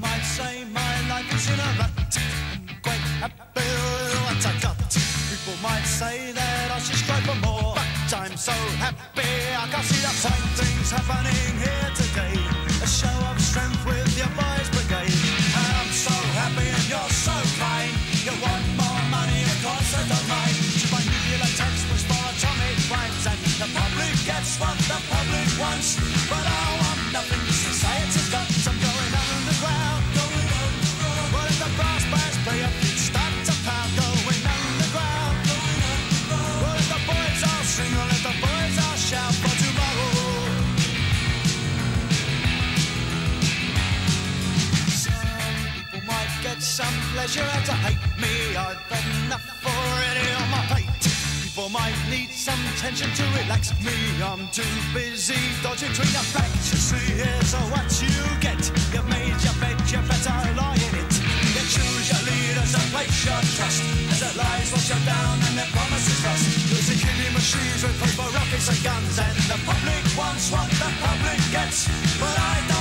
Might say my life is in a rut, I'm quite happy with what I got. People might say that I should strive for more, but I'm so happy I can't see the point. Things happening here today, a show of strength with your boys brigade. And I'm so happy and you're so kind. You want more money, of course I don't mind. Should I give you a tax was for atomic crimes, and the public gets what the public wants. But I want nothing, society's got some good. Some pleasure out to hate me, I've had enough already on my plate. People might need some tension to relax me, I'm too busy dodging between the facts. You see, here's what you get, you've made your bed, you better lie in it. You choose your leaders and place your trust, as their lies will shut down and their promises rust. There's the killing machines with paper rockets and guns, and the public wants what the public gets, but I don't.